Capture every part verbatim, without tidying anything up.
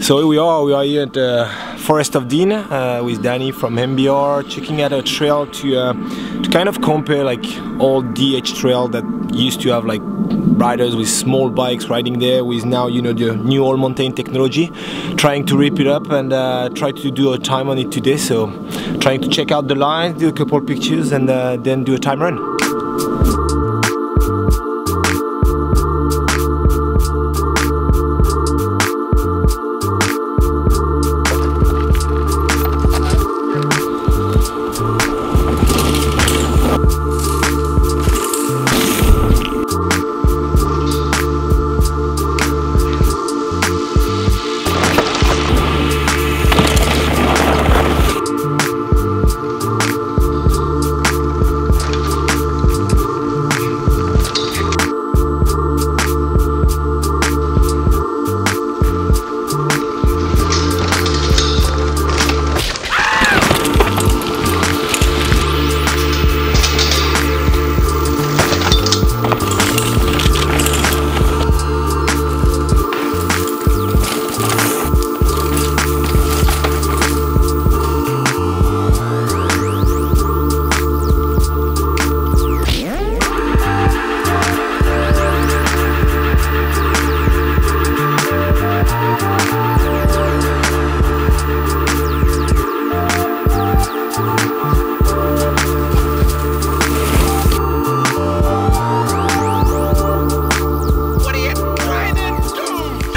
So we are we are here at the Forest of Dean uh, with Danny from M B R, checking out a trail to uh, to kind of compare like old D H trail that used to have like riders with small bikes riding there with now, you know, the new all mountain technology, trying to rip it up and uh, try to do a time on it today. So trying to check out the lines, do a couple pictures, and uh, then do a time run.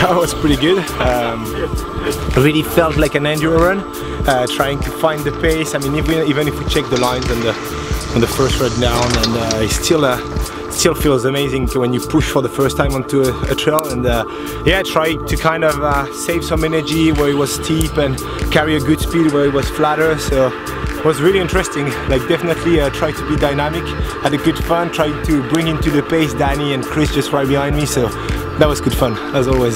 That was pretty good. Um, really felt like an enduro run, uh, trying to find the pace. I mean, even, even if we check the lines on the on the first run down, and uh, it still uh, still feels amazing when you push for the first time onto a, a trail. And uh, yeah, trying to kind of uh, save some energy where it was steep and carry a good speed where it was flatter. So it was really interesting. Like, definitely uh, try to be dynamic. Had a good fun. Tried to bring into the pace Danny and Chris just right behind me. So. That was good fun, as always.